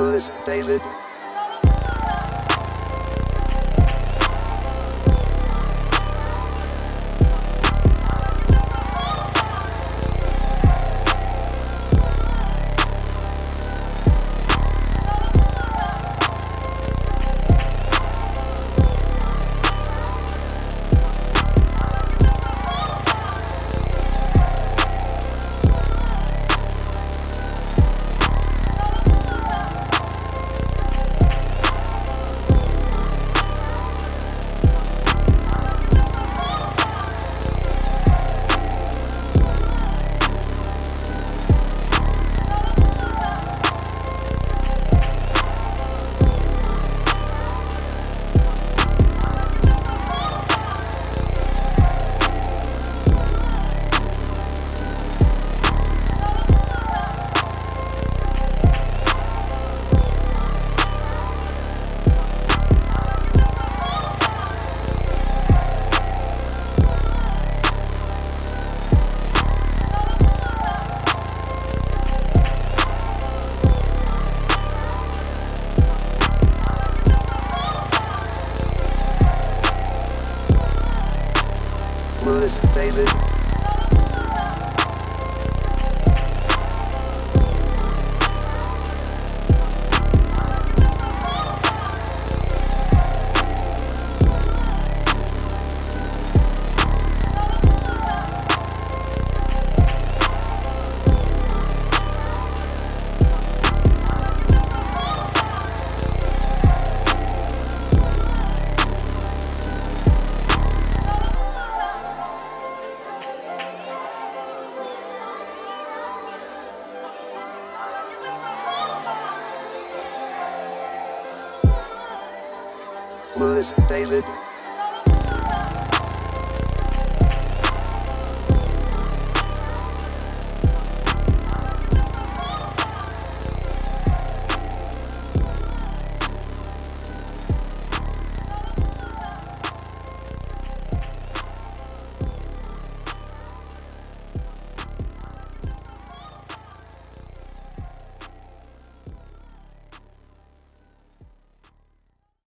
was, David. David. L. DAVID.